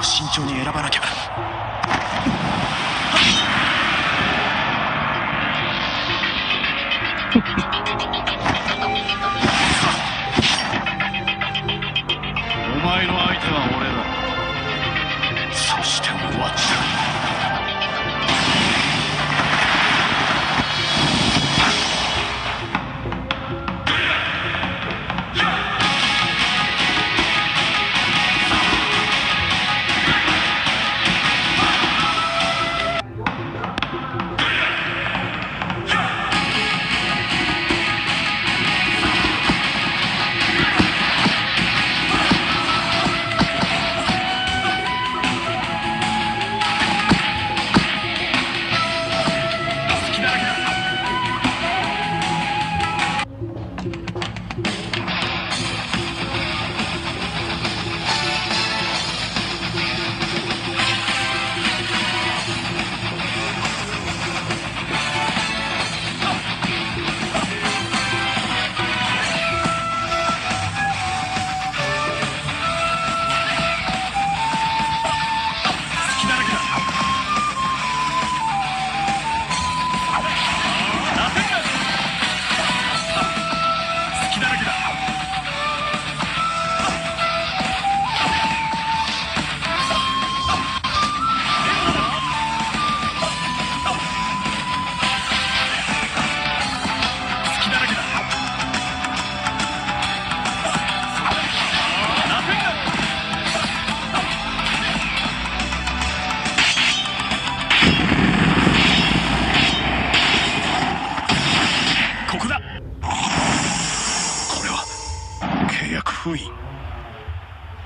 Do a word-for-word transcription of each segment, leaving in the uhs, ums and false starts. も慎重に選ばなきゃ。お前の相手は俺だ。そして終わった。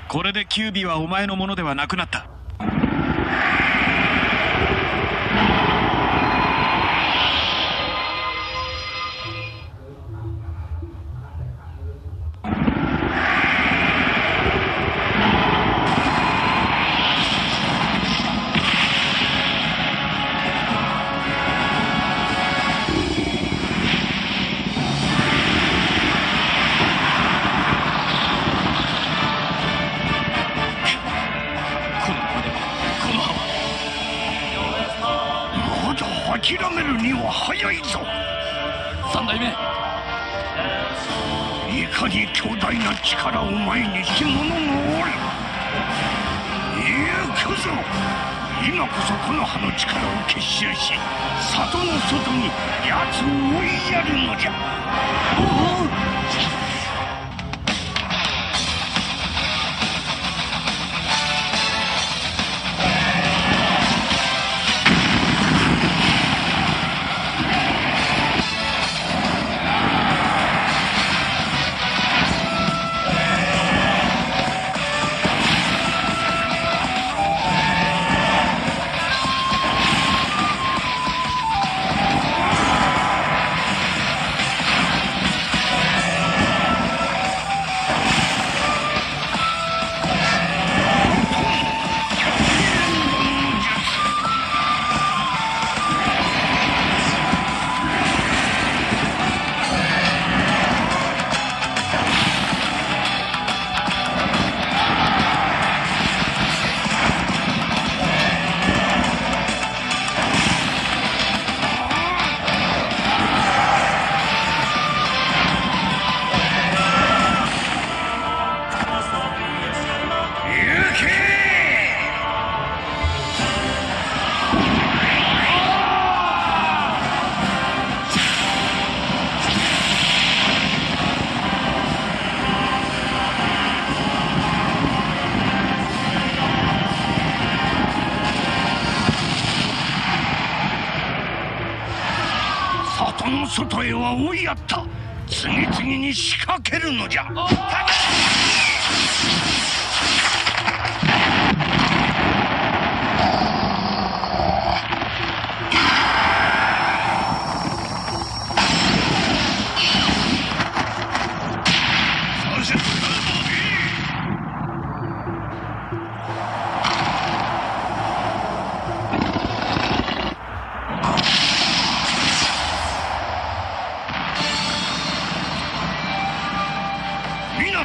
これでキュービはお前のものではなくなった。諦めるには早いぞ。三代目、いかに強大な力を前にしてものがおる。行くぞ。今こそ木の葉の力を結集し、里の外に奴を追いやるのじゃ。おお、里の外へは追いやった。次々に仕掛けるのじゃ。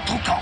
とか